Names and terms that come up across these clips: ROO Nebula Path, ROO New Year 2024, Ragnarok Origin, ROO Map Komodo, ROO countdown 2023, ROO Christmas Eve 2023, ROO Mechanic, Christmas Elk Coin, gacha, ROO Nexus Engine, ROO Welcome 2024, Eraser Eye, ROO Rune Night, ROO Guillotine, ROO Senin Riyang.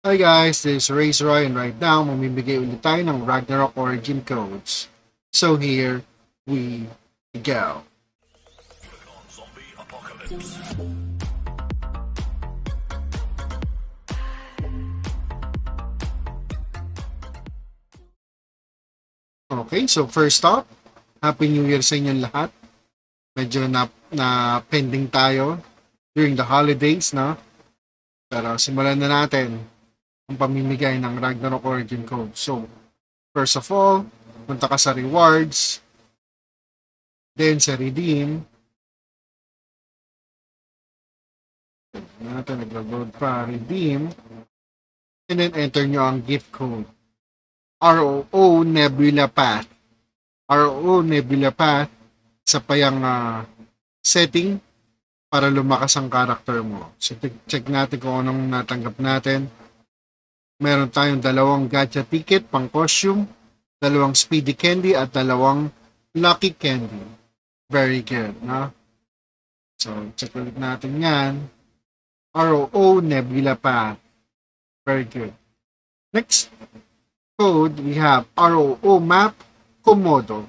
Hi guys, this is Eraser Eye, and right now mamimigay ulit tayo ng Ragnarok Origin codes. So here we go. Okay, so first up, Happy New Year sa inyong lahat. Medyo na pending tayo during the holidays na. Pero simulan na natin ang pamimigay ng Ragnarok Origin Code. So, first of all, punta ka sa rewards, then sa redeem. Natin nag-load pa, redeem, and then enter nyo ang gift code. ROO Nebula Path. ROO Nebula Path, sa payang setting para lumakas ang character mo. So, check natin kung anong natanggap natin. Meron tayong dalawang gacha ticket pang costume, dalawang speedy candy at dalawang lucky candy. Very good, no? So, check ulit natin yan. ROO Nebula Path. Very good. Next code, we have ROO Map Komodo.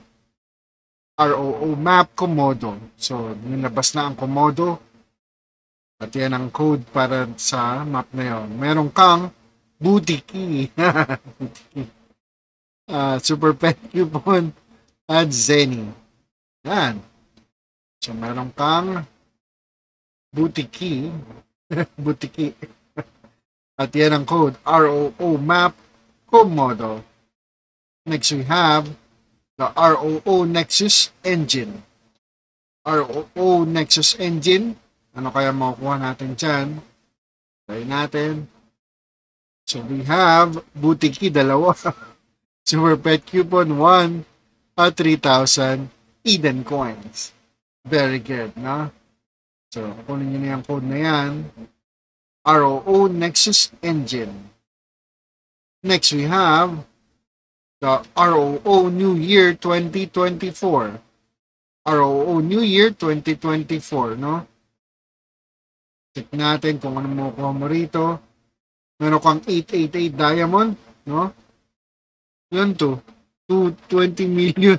ROO Map Komodo. So, nilabas na ang Komodo. At yan ang code para sa map na yun. Meron kang Butiki. Super Pet Coupon at Zenny. Yan. So, meron kang Butiki. Butiki. At yan ang code. ROO Map Komodo. Next, we have the ROO Nexus Engine. ROO Nexus Engine. Ano kaya makukuha natin dyan? Try natin. So, we have Butiki, dalawa. Super Pet Coupon, 1. At 3,000 Eden Coins. Very good, no? So, kunin nyo na yung code na yan. ROO Nexus Engine. Next, we have the ROO New Year 2024. ROO New Year 2024, no? Check natin kung ano makukuha mo rito. Meron kang 888 diamond, no? Yun to 20 million.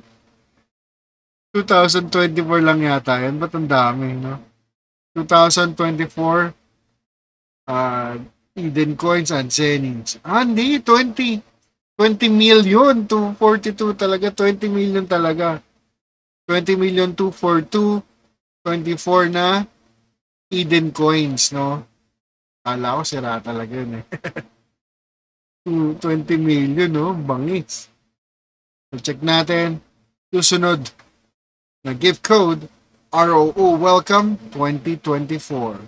2024 lang yata yan. Ba't ang dami, no? 2024 Eden Coins and Zenings. Ah, hindi. 20 million. 242 talaga. 20 million talaga. 20 million 242. 24 na Eden Coins, no? Kala ko, sira talaga yun eh. 20 million, no? Bangis. So, check natin. Susunod na gift code, ROO Welcome 2024.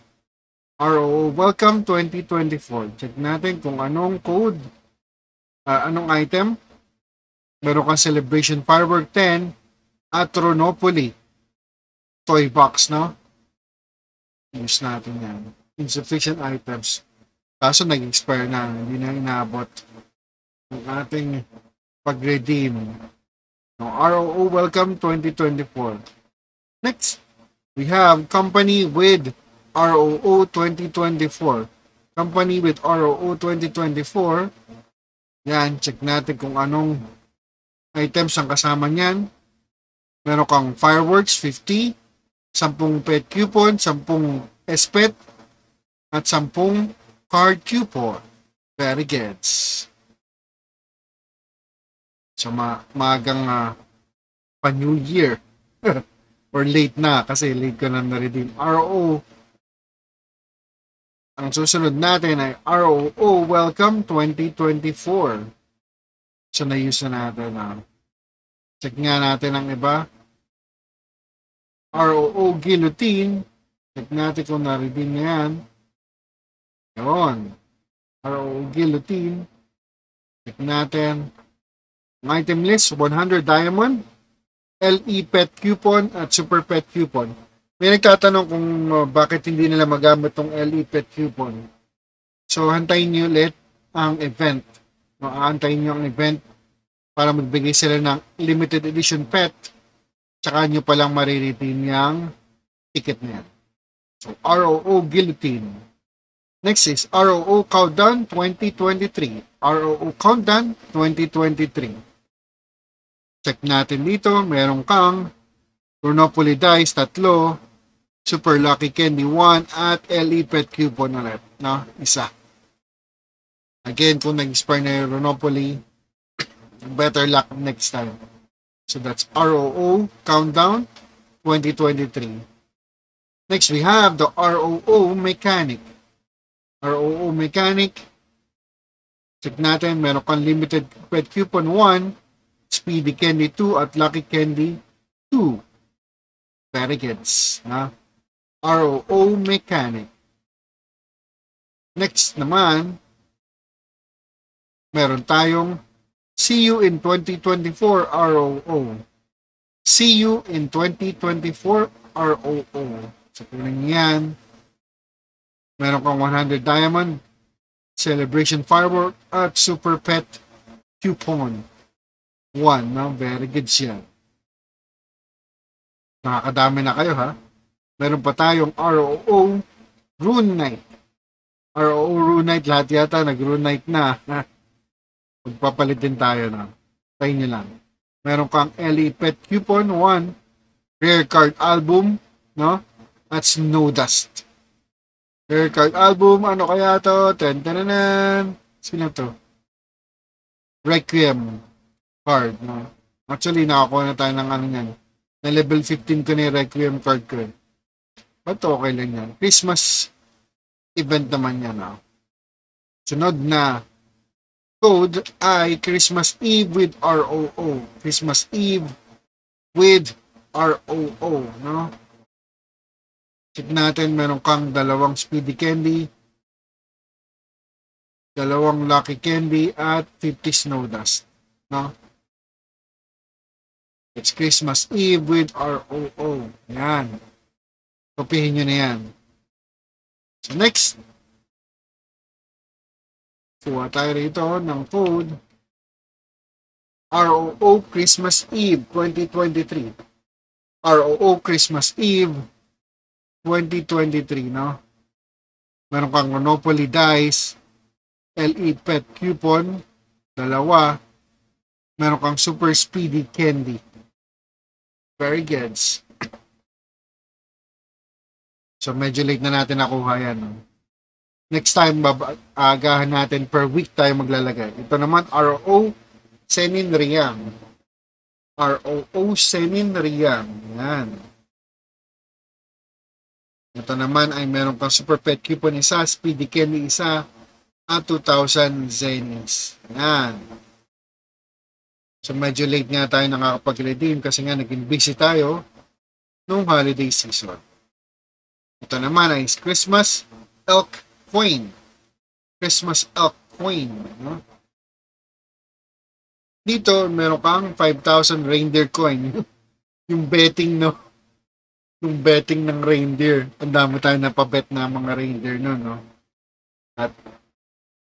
ROO Welcome 2024. Check natin kung anong code, anong item. Meron kang Celebration Firework 10 at Tronopoly. Toy box, no? Use natin yan. Insufficient items. Kaso nag-expire na. Hindi na inaabot ang ating pag-redeem. No, ROO Welcome 2024. Next, we have Company with ROO 2024. Company with ROO 2024. Yan, check natin kung anong items ang kasama niyan. Meron kang Fireworks 50, 10 Pet Coupon, 10 Espet, at 10 card coupon. Very good. So, maagang pa-New Year. Or late na, kasi late ko na na-redeem. ROO. Ang susunod natin ay ROO Welcome 2024. So, na-use na natin. Check nga natin ang iba. ROO Guillotine. Check natin kung na-redeem na yan. Yun. ROO Guillotine. Check natin. Ang item list, 100 diamond, LE Pet Coupon, at Super Pet Coupon. May nagtatanong kung bakit hindi nila magamit tong LE Pet Coupon. So, hantayin nyo ulit ang event. No, hantayin nyo ang event para magbigay sila ng limited edition pet. Tsaka nyo palang mariritin yung ticket na yan. So, ROO Guillotine. Next is ROO Countdown 2023. ROO Countdown 2023. Check natin dito. Meron kang Runopoly Dice, 3. Super Lucky Candy, 1. At LE Pet Coupon ulit, no? 1. Again, kung nag-expire na yung Runopoly, better luck next time. So that's ROO Countdown 2023. Next, we have the ROO Mechanic. ROO Mechanic. Check natin. Meron kang Limited Pet Coupon 1, Speedy Candy 2, at Lucky Candy 2. Very gets. ROO Mechanic. Next naman, meron tayong See You in 2024 ROO. See You in 2024 ROO. So, kunin yan. Meron kang 100 Diamond, Celebration Firework, at Super Pet Coupon 1. No? Very good siya. Nakakadami na kayo, ha? Meron pa tayong ROO Rune Night. ROO Rune Night, lahat yata nag-Rune Night na. Magpapalit din tayo na. Tayo nyo lang. Meron kang LE Pet Coupon 1, Rare Card Album, no? At Snow Dust. Rare Card Album, ano kaya to? Tantananan. Sino to? Requiem card, no? Actually, nakakuha na tayo ng ano yan. Na level 15 ko na yung Requiem card ko. But okay lang yan. Christmas event naman yan, no? Sunod na code ay Christmas Eve with ROO. Christmas Eve with ROO, no? Check natin, meron kang 2 Speedy Candy, 2 Lucky Candy, at 50 Snow Dust. No? It's Christmas Eve with ROO. Yan. Kopihin nyo na yan. So next, kuha tayo rito ng code ROO Christmas Eve 2023. ROO Christmas Eve 2023, no? Meron kang Monopoly Dice, LE Pet Coupon, 2. Meron kang Super Speedy Candy. Very good. So, medyo late na natin nakuha yan. No? Next time, agahan natin per week tayo maglalagay. Ito naman, ROO Senin Riyang. ROO Senin Riyang. Yan. Ito naman ay meron kang Super Pet Coupon 1, Speedy Candy 1, at 2,000 Zenies. Yan. So medyo late nga tayo nakakapag-redeem kasi nga naging busy tayo noong holiday season. Ito naman ay Christmas Elk Coin. Christmas Elk Coin. No? Dito meron kang 5,000 Reindeer Coin. Yung betting, no? Yung betting ng reindeer. Ang dami tayo napabet na mga reindeer nun, no? At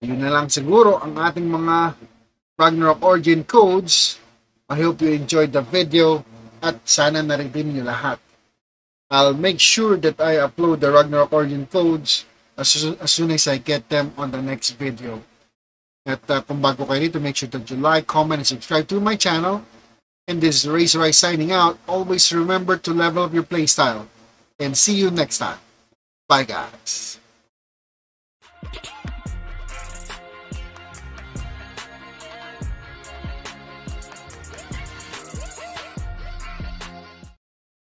yun na lang siguro ang ating mga Ragnarok Origin codes. I hope you enjoyed the video at sana na-redeem nyo lahat. I'll make sure that I upload the Ragnarok Origin codes as soon as I get them on the next video. At kung bago kayo dito, make sure that you like, comment, and subscribe to my channel. And this is Eraser Eye signing out. Always remember to level up your playstyle. And see you next time. Bye, guys.